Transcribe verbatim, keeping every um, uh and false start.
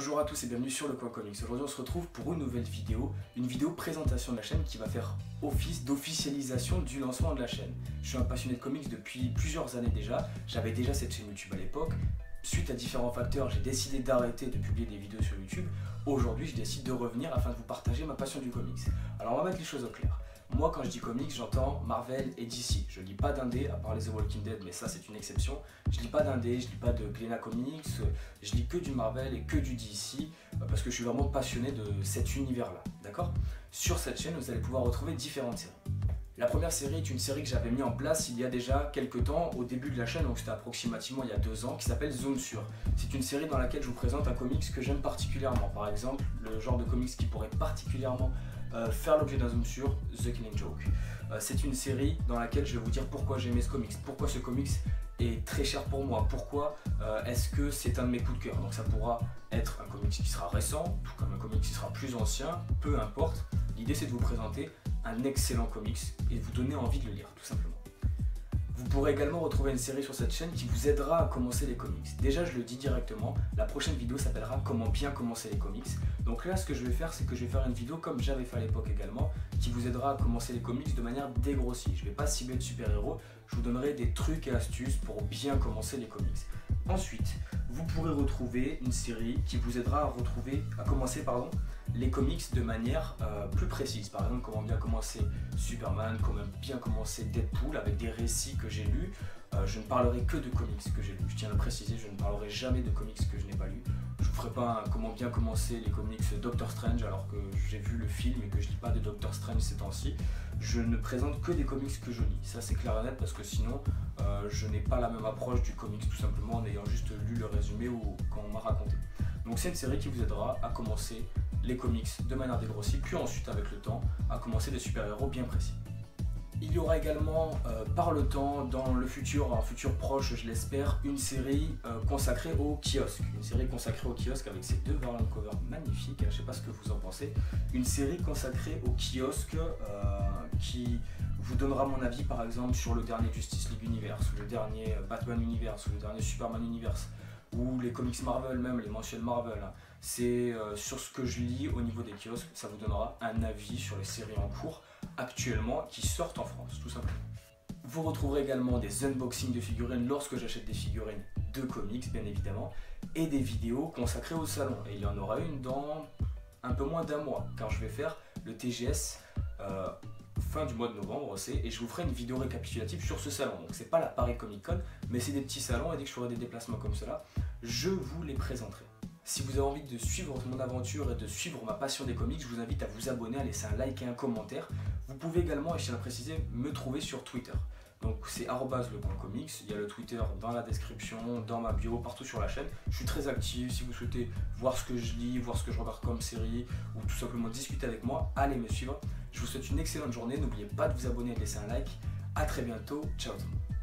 Bonjour à tous et bienvenue sur Le Coin Comics. Aujourd'hui on se retrouve pour une nouvelle vidéo, une vidéo présentation de la chaîne qui va faire office d'officialisation du lancement de la chaîne. Je suis un passionné de comics depuis plusieurs années déjà, j'avais déjà cette chaîne YouTube à l'époque. Suite à différents facteurs, j'ai décidé d'arrêter de publier des vidéos sur YouTube. Aujourd'hui, je décide de revenir afin de vous partager ma passion du comics. Alors, on va mettre les choses au clair. Moi, quand je dis comics, j'entends Marvel et D C. Je lis pas d'indé, à part les The Walking Dead, mais ça, c'est une exception. Je lis pas d'indé, je lis pas de Glenna Comics, je lis que du Marvel et que du D C, parce que je suis vraiment passionné de cet univers-là, d'accord? Sur cette chaîne, vous allez pouvoir retrouver différentes séries. La première série est une série que j'avais mis en place il y a déjà quelques temps, au début de la chaîne, donc c'était approximativement il y a deux ans, qui s'appelle Zone Sur. C'est une série dans laquelle je vous présente un comics que j'aime particulièrement. Par exemple, le genre de comics qui pourrait particulièrement euh, faire l'objet d'un Zone Sur, The Killing Joke. Euh, c'est une série dans laquelle je vais vous dire pourquoi j'aimais ce comics, pourquoi ce comics est très cher pour moi, pourquoi euh, est-ce que c'est un de mes coups de cœur. Donc ça pourra être un comics qui sera récent, tout comme un comics qui sera plus ancien, peu importe. L'idée c'est de vous présenter un excellent comics et vous donner envie de le lire, tout simplement. Vous pourrez également retrouver une série sur cette chaîne qui vous aidera à commencer les comics. Déjà, je le dis directement, la prochaine vidéo s'appellera Comment bien commencer les comics. Donc là, ce que je vais faire, c'est que je vais faire une vidéo comme j'avais fait à l'époque également, qui vous aidera à commencer les comics de manière dégrossie. Je ne vais pas cibler de super-héros, je vous donnerai des trucs et astuces pour bien commencer les comics. Ensuite, vous pourrez retrouver une série qui vous aidera à, retrouver, à commencer pardon, les comics de manière euh, plus précise. Par exemple, comment bien commencer Superman, comment bien commencer Deadpool avec des récits que j'ai lus. Euh, je ne parlerai que de comics que j'ai lus. Je tiens à le préciser, je ne parlerai jamais de comics que je n'ai pas lus. Je ne ferai pas un comment bien commencer les comics Doctor Strange alors que j'ai vu le film et que je ne lis pas de Doctor Strange ces temps-ci. Je ne présente que des comics que je lis. Ça c'est clair et net parce que sinon euh, je n'ai pas la même approche du comics tout simplement en ayant juste lu le résumé ou quand on m'a raconté. Donc c'est une série qui vous aidera à commencer les comics de manière dégrossie, puis ensuite avec le temps à commencer des super-héros bien précis. Il y aura également euh, par le temps, dans le futur, un futur proche je l'espère, une série euh, consacrée au kiosque. Une série consacrée au kiosque avec ces deux variant covers magnifiques, je ne sais pas ce que vous en pensez. Une série consacrée au kiosque euh, qui vous donnera mon avis par exemple sur le dernier Justice League Universe, ou le dernier Batman Universe, ou le dernier Superman Universe, ou les comics Marvel même, les mentions Marvel. C'est euh, sur ce que je lis au niveau des kiosques, ça vous donnera un avis sur les séries en cours actuellement qui sortent en France, tout simplement. Vous retrouverez également des unboxings de figurines lorsque j'achète des figurines de comics, bien évidemment, et des vidéos consacrées au salon. Et il y en aura une dans un peu moins d'un mois, car je vais faire le T G S euh, fin du mois de novembre, et je vous ferai une vidéo récapitulative sur ce salon. Donc c'est pas la Paris Comic Con, mais c'est des petits salons, et dès que je ferai des déplacements comme cela, je vous les présenterai. Si vous avez envie de suivre mon aventure et de suivre ma passion des comics, je vous invite à vous abonner, à laisser un like et un commentaire. Vous pouvez également, et je tiens à le préciser, me trouver sur Twitter. Donc c'est arobase le coin comics, il y a le Twitter dans la description, dans ma bio, partout sur la chaîne. Je suis très actif, si vous souhaitez voir ce que je lis, voir ce que je regarde comme série, ou tout simplement discuter avec moi, allez me suivre. Je vous souhaite une excellente journée, n'oubliez pas de vous abonner et de laisser un like. A très bientôt, ciao tout le monde.